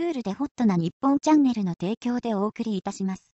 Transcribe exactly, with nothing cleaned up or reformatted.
クールでホットな日本チャンネルの提供でお送りいたします。